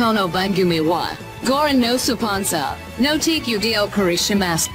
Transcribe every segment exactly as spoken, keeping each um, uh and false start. Kono Bagumi wa Goran no Supansa, no Tikyu Dio Kurishimasu.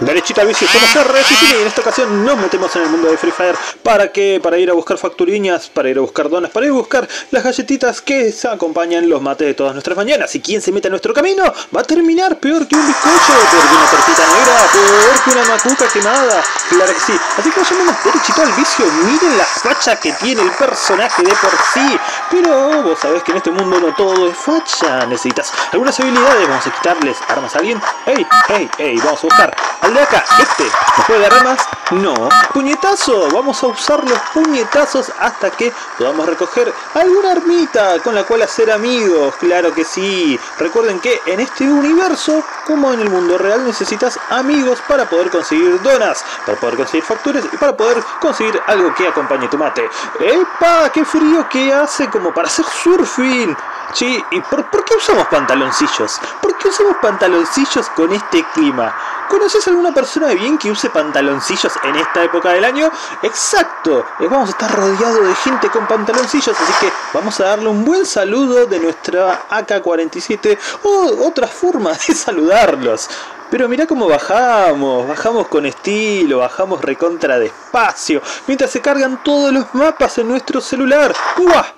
Derechita bici, somos R D C Cine y en esta ocasión nos metemos en el mundo de Free Fire. ¿Para qué? Para ir a buscar facturiñas, para ir a buscar donas, para ir a buscar las galletitas que se acompañan los mates de todas nuestras mañanas. Y quien se meta en nuestro camino va a terminar peor que un bizcocho, peor que una tortita negra, peor que una macuca quemada. Claro que sí. Así que vayamos derechito al vicio. Miren la facha que tiene el personaje de por sí. Pero vos sabés que en este mundo no todo es facha. Necesitas algunas habilidades. Vamos a quitarles armas a alguien. ¡Ey! ¡Ey! ¡Ey! Vamos a buscar al de acá, este, ¿nos puede dar armas? No. ¡Puñetazo! Vamos a usar los puñetazos hasta que podamos recoger alguna armita con la cual hacer amigos. ¡Claro que sí! Recuerden que en este universo, como en el mundo real, necesitas amigos para poder conseguir donas, para poder conseguir facturas y para poder conseguir algo que acompañe tu mate. ¡Epa! ¡Qué frío que hace como para hacer surfing! Sí, ¿y por, por qué usamos pantaloncillos? ¿Por qué usamos pantaloncillos con este clima? ¿Conoces alguna persona de bien que use pantaloncillos en esta época del año? ¡Exacto! Vamos a estar rodeados de gente con pantaloncillos, así que vamos a darle un buen saludo de nuestra A K cuarenta y siete o otra forma de saludarlos. Pero mirá cómo bajamos, bajamos con estilo, bajamos recontra despacio, mientras se cargan todos los mapas en nuestro celular. ¡Uah!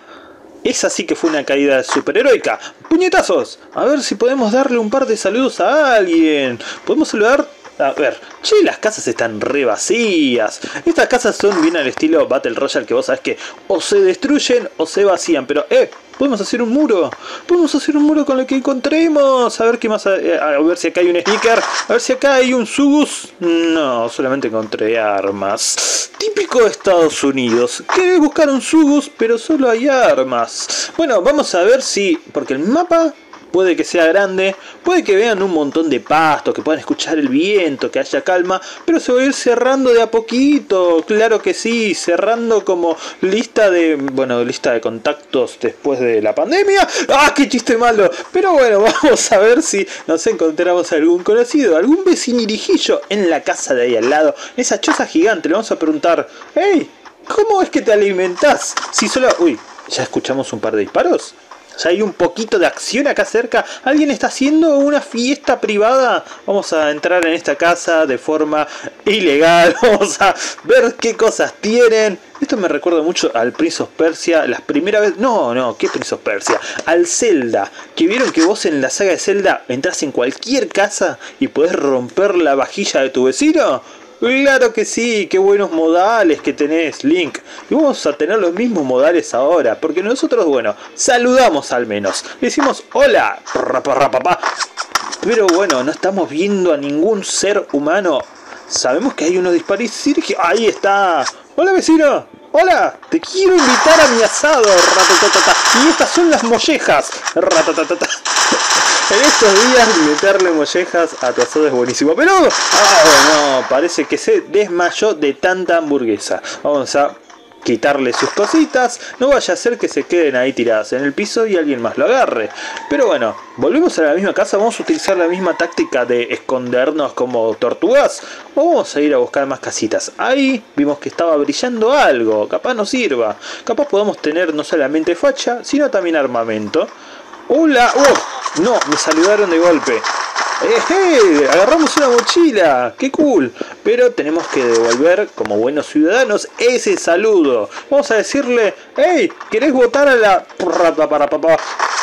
Esa sí que fue una caída superheroica. ¡Puñetazos! A ver si podemos darle un par de saludos a alguien. Podemos saludar... A ver, che, las casas están re vacías. Estas casas son bien al estilo Battle Royale, que vos sabés que o se destruyen o se vacían. Pero, eh, podemos hacer un muro. Podemos hacer un muro con lo que encontremos. A ver qué más... A, a ver si acá hay un sneaker. A ver si acá hay un Sugus. No, solamente encontré armas. Típico de Estados Unidos. Querés buscar un Sugus, pero solo hay armas. Bueno, vamos a ver si... Porque el mapa... puede que sea grande, puede que vean un montón de pasto, que puedan escuchar el viento, que haya calma, pero se va a ir cerrando de a poquito, claro que sí, cerrando como lista de, bueno, lista de contactos después de la pandemia. ¡Ah, qué chiste malo! Pero bueno, vamos a ver si nos encontramos algún conocido, algún vecinirijillo en la casa de ahí al lado, esa choza gigante. Le vamos a preguntar, hey, ¿cómo es que te alimentás? Si solo... Uy, ¿ya escuchamos un par de disparos? Ya hay un poquito de acción acá cerca. Alguien está haciendo una fiesta privada. Vamos a entrar en esta casa de forma ilegal. Vamos a ver qué cosas tienen. Esto me recuerda mucho al Prince of Persia. Las primeras veces... No, no, ¿qué Prince of Persia? Al Zelda. Que vieron que vos en la saga de Zelda entras en cualquier casa y podés romper la vajilla de tu vecino. ¡Claro que sí! ¡Qué buenos modales que tenés, Link! Y vamos a tener los mismos modales ahora, porque nosotros, bueno, saludamos al menos. Decimos ¡hola! Pero bueno, no estamos viendo a ningún ser humano. Sabemos que hay unos disparos. ¡Ahí está! ¡Hola, vecino! ¡Hola! ¡Te quiero invitar a mi asado! Ratatatata. ¡Y estas son las mollejas! Ratatatata. En estos días meterle mollejas a tu asado es buenísimo. Pero... ¡ah, no! Parece que se desmayó de tanta hamburguesa. Vamos a quitarle sus cositas. No vaya a ser que se queden ahí tiradas en el piso y alguien más lo agarre. Pero bueno, volvemos a la misma casa. Vamos a utilizar la misma táctica de escondernos como tortugas. O vamos a ir a buscar más casitas. Ahí vimos que estaba brillando algo. Capaz nos sirva. Capaz podamos tener no solamente facha, sino también armamento. ¡Hola! ¡Oh! No, me saludaron de golpe. ¡Eje! Agarramos una mochila. ¡Qué cool! Pero tenemos que devolver, como buenos ciudadanos, ese saludo. Vamos a decirle, ¡hey! ¿Querés votar a la...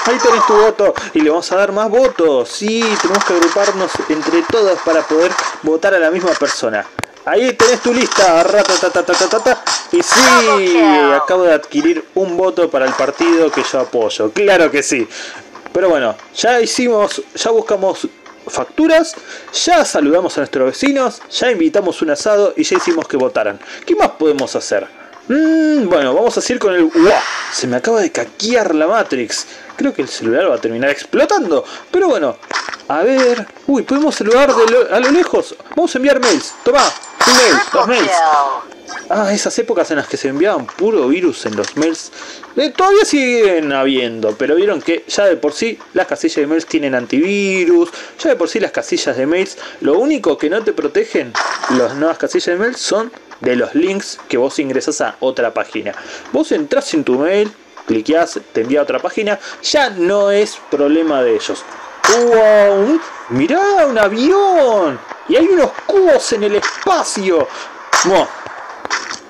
Ahí tenés tu voto. Y le vamos a dar más votos. Sí, tenemos que agruparnos entre todos para poder votar a la misma persona. Ahí tenés tu lista. Y sí, acabo de adquirir un voto para el partido que yo apoyo. ¡Claro que sí! Pero bueno, ya hicimos, ya buscamos facturas, ya saludamos a nuestros vecinos, ya invitamos un asado y ya hicimos que votaran. ¿Qué más podemos hacer? Mm, bueno, vamos a seguir con el... ¡Wow! Se me acaba de caquear la Matrix. Creo que el celular va a terminar explotando. Pero bueno, a ver... Uy, podemos saludar de lo... a lo lejos. Vamos a enviar mails. Tomá, un mail, dos mails. Ah, esas épocas en las que se enviaban puro virus en los mails. Eh, todavía siguen habiendo, pero vieron que ya de por sí las casillas de mails tienen antivirus. Ya de por sí las casillas de mails, lo único que no te protegen las nuevas casillas de mails son de los links que vos ingresas a otra página. Vos entras en tu mail, cliqueás, te envía a otra página, ya no es problema de ellos. ¡Wow! ¡Mirá, un avión! Y hay unos cubos en el espacio. ¡Wow!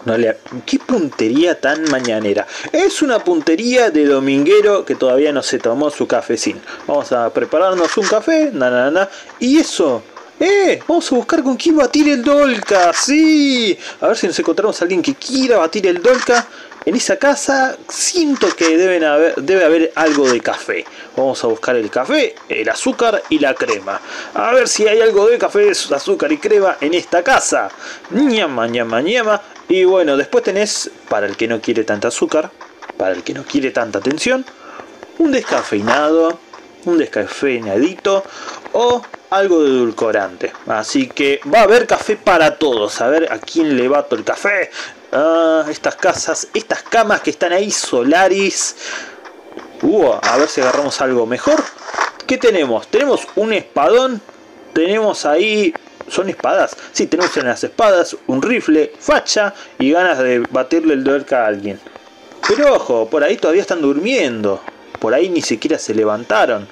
No le... ¡Qué puntería tan mañanera! Es una puntería de dominguero que todavía no se tomó su cafecín. Vamos a prepararnos un café. Na, na, na. Y eso... ¡Eh! Vamos a buscar con quién batir el Dolca. ¡Sí! A ver si nos encontramos a alguien que quiera batir el Dolca. En esa casa siento que deben haber, debe haber algo de café. Vamos a buscar el café, el azúcar y la crema. A ver si hay algo de café, azúcar y crema en esta casa. ¡Ñama, ñama, ñama! Y bueno, después tenés, para el que no quiere tanta azúcar, para el que no quiere tanta atención, un descafeinado, un descafeinadito o... algo de edulcorante. Así que va a haber café para todos. A ver a quién le bato el café. Ah, estas casas, estas camas que están ahí, Solaris. Uh, a ver si agarramos algo mejor. ¿Qué tenemos? Tenemos un espadón. Tenemos ahí... ¿Son espadas? Sí, tenemos unas espadas, un rifle, facha y ganas de batirle el Dolca a alguien. Pero ojo, por ahí todavía están durmiendo. Por ahí ni siquiera se levantaron.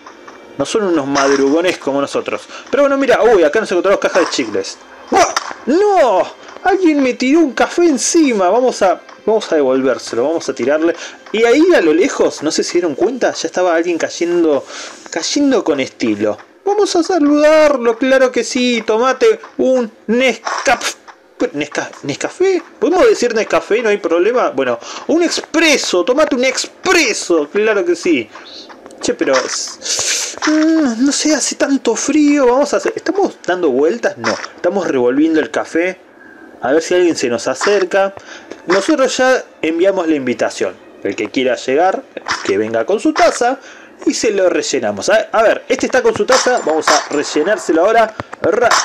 No son unos madrugones como nosotros. Pero bueno, mira, uy, acá nos encontramos cajas de chicles. ¡Oh! ¡No! Alguien me tiró un café encima. Vamos a, vamos a devolvérselo, vamos a tirarle. Y ahí a lo lejos, no sé si dieron cuenta, ya estaba alguien cayendo, cayendo con estilo. Vamos a saludarlo, claro que sí. Tomate un Nescafé. Nesca, ¿Nescafé? ¿Podemos decir Nescafé? No hay problema. Bueno, un expreso, tomate un expreso, claro que sí. Che, pero mmm, no sé, hace tanto frío. Vamos a hacer... ¿Estamos dando vueltas? No, estamos revolviendo el café. A ver si alguien se nos acerca. Nosotros ya enviamos la invitación. El que quiera llegar, que venga con su taza y se lo rellenamos. A ver, este está con su taza. Vamos a rellenárselo ahora.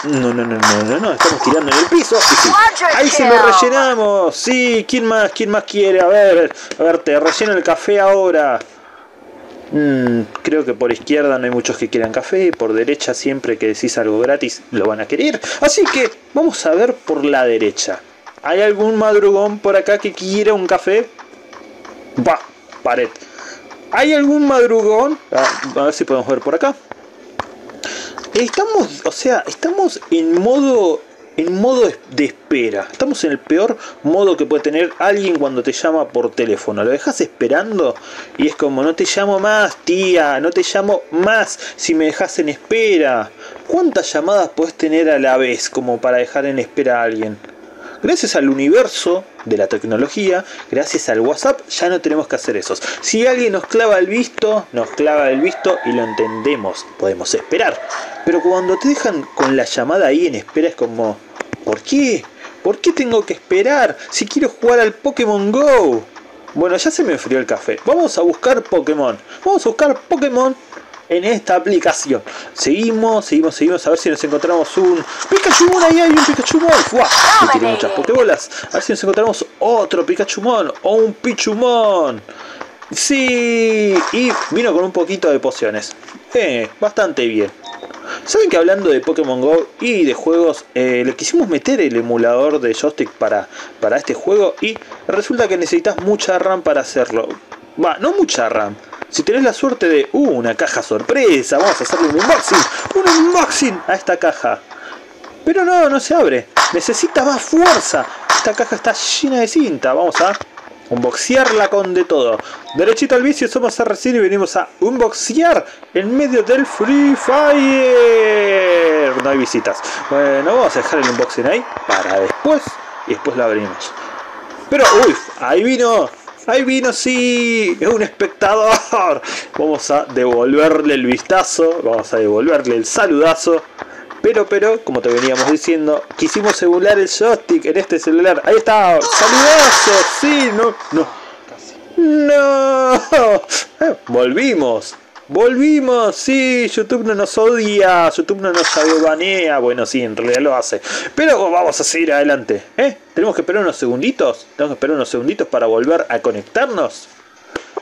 No, no, no, no, no, no. Estamos tirando en el piso. Y sí. Ahí se lo rellenamos. Sí, ¿quién más? ¿Quién más quiere? A ver, a ver, te relleno el café ahora. Mm, creo que por izquierda no hay muchos que quieran café. Por derecha siempre que decís algo gratis lo van a querer. Así que vamos a ver por la derecha. ¿Hay algún madrugón por acá que quiera un café? Va, pared. ¿Hay algún madrugón? Ah, a ver si podemos ver por acá. Estamos, o sea, estamos en modo... en modo de espera. Estamos en el peor modo que puede tener alguien cuando te llama por teléfono. Lo dejas esperando y es como: no te llamo más, tía, no te llamo más si me dejas en espera. ¿Cuántas llamadas podés tener a la vez como para dejar en espera a alguien? Gracias al universo de la tecnología, gracias al WhatsApp, ya no tenemos que hacer esos. Si alguien nos clava el visto, nos clava el visto y lo entendemos, podemos esperar. Pero cuando te dejan con la llamada ahí en espera es como... ¿Por qué? ¿Por qué tengo que esperar si quiero jugar al Pokémon Go? Bueno, ya se me enfrió el café. Vamos a buscar Pokémon. Vamos a buscar Pokémon en esta aplicación. Seguimos, seguimos, seguimos. A ver si nos encontramos un... ¡Pichumon! Ahí hay un Pichumon. ¡Fua! Que tiene muchas pokebolas. A ver si nos encontramos otro Pichumon o un Pichumon. Sí. Y vino con un poquito de pociones. Eh, bastante bien. ¿Saben que hablando de Pokémon Go y de juegos, eh, le quisimos meter el emulador de joystick para, para este juego? Y resulta que necesitas mucha RAM para hacerlo. Va, no mucha RAM. Si tenés la suerte de... ¡Uh! Una caja sorpresa. Vamos a hacerle un unboxing. ¡Un unboxing a esta caja! Pero no, no se abre. Necesita más fuerza. Esta caja está llena de cinta. Vamos a unboxearla con de todo. Derechito al vicio, somos R D C Cine y venimos a unboxear en medio del Free Fire. No hay visitas. Bueno, vamos a dejar el unboxing ahí para después. Y después la abrimos. Pero, uy, ahí vino... ¡Ahí vino, sí! ¡Es un espectador! Vamos a devolverle el vistazo, vamos a devolverle el saludazo. Pero, pero, como te veníamos diciendo, quisimos emular el joystick en este celular. ¡Ahí está! ¡Saludazo! ¡Sí! ¡No! ¡No! ¡No! Eh, ¡Volvimos! ¡Volvimos! ¡Sí! YouTube no nos odia, YouTube no nos banea. Bueno, sí, en realidad lo hace. Pero vamos a seguir adelante, ¿eh? ¿Tenemos que esperar unos segunditos? ¿Tenemos que esperar unos segunditos para volver a conectarnos?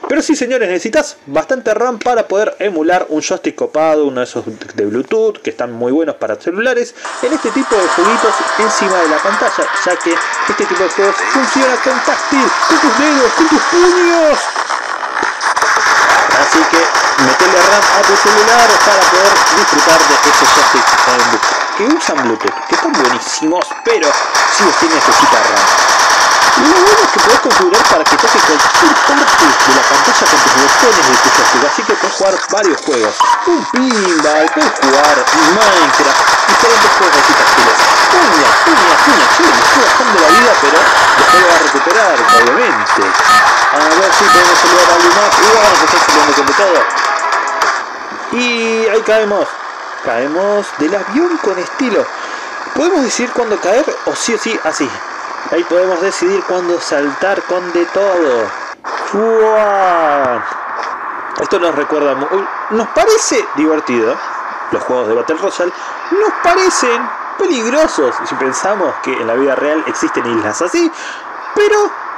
Pero sí, señores, necesitas bastante RAM para poder emular un joystick copado, uno de esos de Bluetooth, que están muy buenos para celulares, en este tipo de jueguitos encima de la pantalla, ya que este tipo de juegos funciona con táctil, con tus dedos, con tus puños. así que meterle RAM a tu celular para poder disfrutar de estos joysticks que usan Bluetooth, que están buenísimos, pero si usted necesita RAM. Y lo bueno es que podés configurar para que toque cualquier parte de la pantalla con tus botones de tu joystick, así que puedes jugar varios juegos, un pinball, puedes jugar Minecraft, diferentes juegos de citas filas, puña, puña, puña, sí, me estoy bajando la vida, pero después lo va a recuperar, obviamente. A ver si podemos saludar a alguien más, y bueno, se está saliendo con todo. Y ahí caemos, caemos del avión con estilo. Podemos decidir cuándo caer, o sí o sí, así. Ahí podemos decidir cuándo saltar con de todo. ¡Fua! Esto nos recuerda... Nos parece divertido. Los juegos de Battle Royale nos parecen peligrosos. Si pensamos que en la vida real existen islas así. Pero...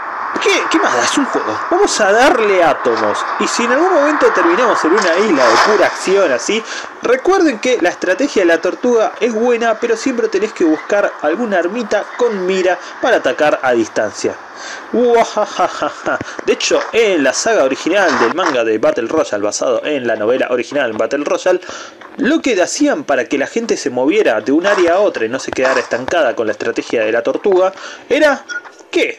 ¿Qué, ¿Qué más da? Es un juego. Vamos a darle átomos. Y si en algún momento terminamos en una isla de pura acción así, recuerden que la estrategia de la tortuga es buena, pero siempre tenés que buscar alguna armita con mira para atacar a distancia. De hecho, en la saga original del manga de Battle Royale, basado en la novela original Battle Royale, lo que hacían para que la gente se moviera de un área a otra y no se quedara estancada con la estrategia de la tortuga, era que...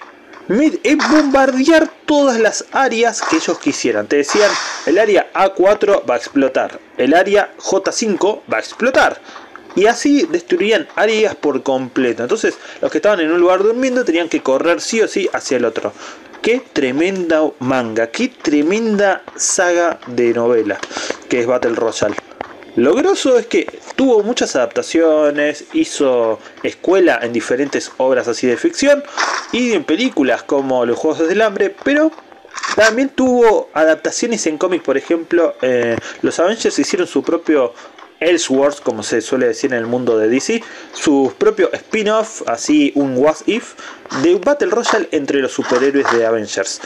es bombardear todas las áreas que ellos quisieran. Te decían, el área A cuatro va a explotar, el área J cinco va a explotar, y así destruían áreas por completo. Entonces los que estaban en un lugar durmiendo tenían que correr sí o sí hacia el otro. Qué tremenda manga, qué tremenda saga de novela que es Battle Royale. Lo grosso es que tuvo muchas adaptaciones, hizo escuela en diferentes obras así de ficción y en películas como los Juegos del Hambre, pero también tuvo adaptaciones en cómics. Por ejemplo, eh, los Avengers hicieron su propio Elseworlds, como se suele decir en el mundo de D C, su propio spin-off, así un What If, de Battle Royale entre los superhéroes de Avengers.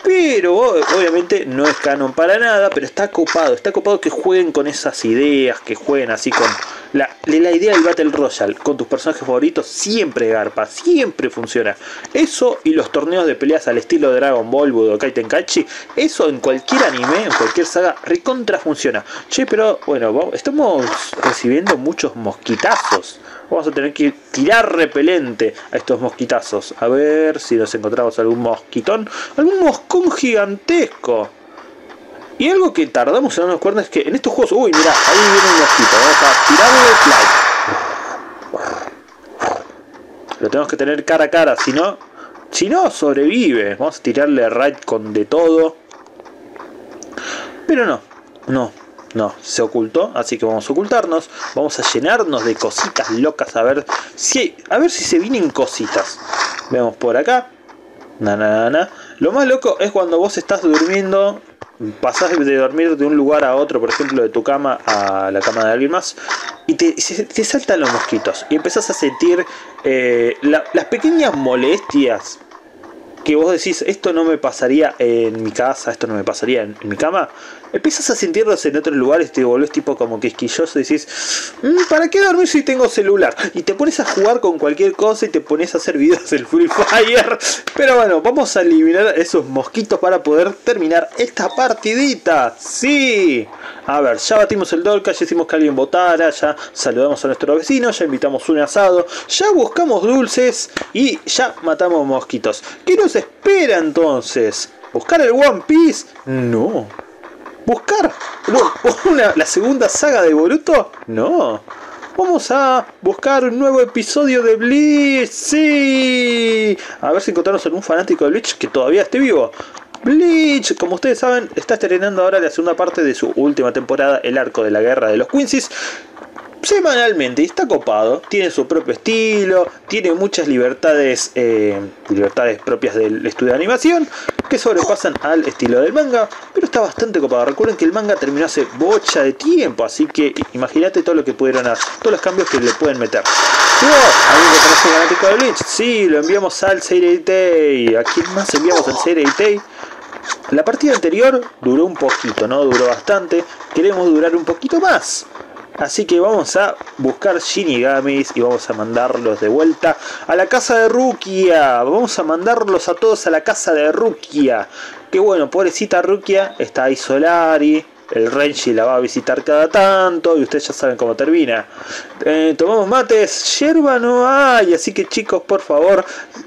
Pero obviamente no es canon para nada, pero está copado, está copado que jueguen con esas ideas, que jueguen así con la, la idea del Battle Royale, con tus personajes favoritos, siempre garpa, siempre funciona. Eso y los torneos de peleas al estilo Dragon Ball Budokai Tenkaichi, eso en cualquier anime, en cualquier saga, recontra funciona. Che, pero bueno, estamos recibiendo muchos mosquitazos. Vamos a tener que tirar repelente a estos mosquitazos. A ver si nos encontramos algún mosquitón. Algún moscón gigantesco. Y algo que tardamos en darnos cuenta es que en estos juegos... Uy, mirá, ahí viene un mosquito. Vamos a tirarle fly. Lo tenemos que tener cara a cara. Si no, si no sobrevive. Vamos a tirarle raid con de todo. Pero no, no. No, se ocultó, así que vamos a ocultarnos. Vamos a llenarnos de cositas locas. A ver si, a ver si se vienen cositas. Veamos por acá. Na, na, na. Lo más loco es cuando vos estás durmiendo. Pasás de dormir de un lugar a otro, por ejemplo, de tu cama a la cama de alguien más, y te, te saltan los mosquitos. Y empezás a sentir eh, la, las pequeñas molestias que vos decís, esto no me pasaría en mi casa, esto no me pasaría en, en mi cama. Empiezas a sentirlos en otros lugares, te volvés tipo como quisquilloso y decís, ¿para qué dormir si tengo celular? Y te pones a jugar con cualquier cosa y te pones a hacer videos del Free Fire. Pero bueno, vamos a eliminar esos mosquitos para poder terminar esta partidita. ¡Sí! A ver, ya batimos el Dolca, ya hicimos que alguien votara, ya saludamos a nuestros vecinos, ya invitamos un asado, ya buscamos dulces y ya matamos mosquitos. ¿Qué nos espera entonces? ¿Buscar el One Piece? No. ¿Buscar una, la segunda saga de Boruto? No. Vamos a buscar un nuevo episodio de Bleach. ¡Sí! A ver si encontramos algún fanático de Bleach que todavía esté vivo. Bleach, como ustedes saben, está estrenando ahora la segunda parte de su última temporada, el arco de la guerra de los Quincy's, semanalmente. Y está copado, tiene su propio estilo, tiene muchas libertades eh, libertades propias del estudio de animación que sobrepasan al estilo del manga, pero está bastante copado. Recuerden que el manga terminó hace bocha de tiempo, así que imagínate todo lo que pudieron hacer, todos los cambios que le pueden meter. ¿Alguien que conoce fanático de Bleach? Sí, lo enviamos al Seireitei. ¿A quién más enviamos al Seireitei? La partida anterior duró un poquito, no duró bastante, queremos durar un poquito más. Así que vamos a buscar Shinigamis y vamos a mandarlos de vuelta a la casa de Rukia. Vamos a mandarlos a todos a la casa de Rukia. Que bueno, pobrecita Rukia, está ahí Solari. El Renji la va a visitar cada tanto y ustedes ya saben cómo termina. Eh, tomamos mates, yerba no hay, así que chicos, por favor,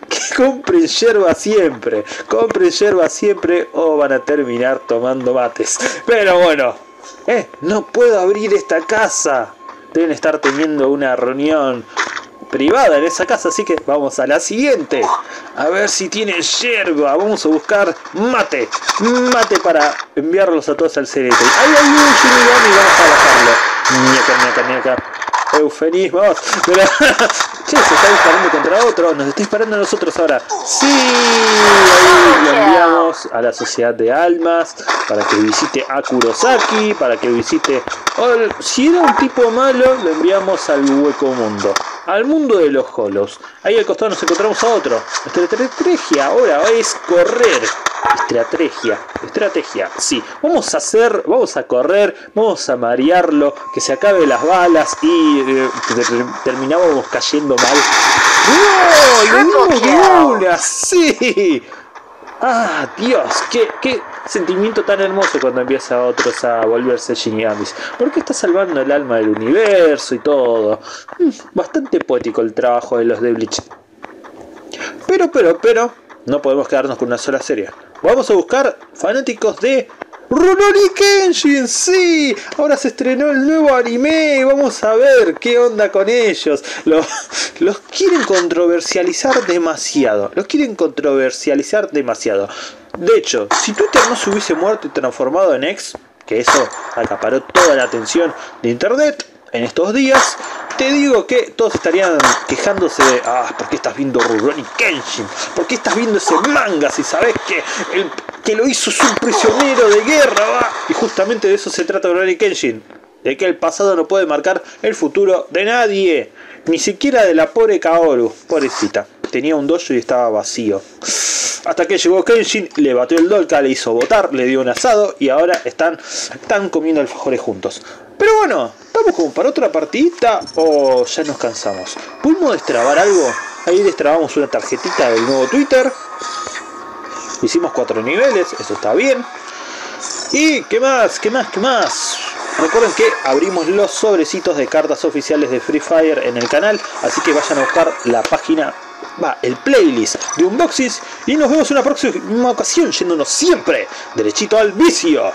que compren yerba siempre. Compren yerba siempre o van a terminar tomando mates. Pero bueno, eh, no puedo abrir esta casa. Deben estar teniendo una reunión privada en esa casa, así que vamos a la siguiente. A ver si tienen yerba. Vamos a buscar mate. Mate para enviarlos a todos al Seireitei. Ahí hay un Shinigami y vamos a bajarlo. Ñaca, ñaca, ñaca. Eufemismos. Pero, che, se está disparando contra otro. Nos está disparando a nosotros ahora. Sí. Ahí lo enviamos a la Sociedad de Almas para que visite a Kurosaki, para que visite... Si era un tipo malo, lo enviamos al hueco mundo. Al mundo de los Hollows. Ahí al costado nos encontramos a otro. Nuestra estrategia ahora es correr. Estrategia. Estrategia. Sí. Vamos a hacer... Vamos a correr. Vamos a marearlo. Que se acabe las balas. Y eh, terminábamos cayendo mal. ¡Wow! ¡Le dimos de una! ¡Sí! ¡Ah, Dios! ¡Qué, qué sentimiento tan hermoso cuando empieza a otros a volverse Shinigamis! Porque está salvando el alma del universo y todo. Bastante poético el trabajo de los de Bleach. Pero, pero, pero, no podemos quedarnos con una sola serie. Vamos a buscar fanáticos de... ¡Rurouni Kenshin! ¡Sí! Ahora se estrenó el nuevo anime y vamos a ver qué onda con ellos. Los, los quieren controversializar demasiado. Los quieren controversializar demasiado. De hecho, si Twitter no se hubiese muerto y transformado en X, que eso acaparó toda la atención de internet en estos días, te digo que todos estarían quejándose de ah, ¿por qué estás viendo Rurouni Kenshin? ¿Por qué estás viendo ese manga si sabes que el que lo hizo es un prisionero de guerra, va? Y justamente de eso se trata Rurouni Kenshin, de que el pasado no puede marcar el futuro de nadie, ni siquiera de la pobre Kaoru, pobrecita. Tenía un dojo y estaba vacío. Hasta que llegó Kenshin, le batió el Dolca, le hizo botar, le dio un asado y ahora están, están comiendo alfajores juntos. Pero bueno, ¿estamos como para otra partidita o ya nos cansamos? ¿Pudimos destrabar algo? Ahí destrabamos una tarjetita del nuevo Twitter. Hicimos cuatro niveles, eso está bien. ¿Y qué más? ¿Qué más? ¿Qué más? Recuerden que abrimos los sobrecitos de cartas oficiales de Free Fire en el canal, así que vayan a buscar la página... Va, el playlist de Unboxes y nos vemos en una próxima ocasión yéndonos siempre derechito al vicio.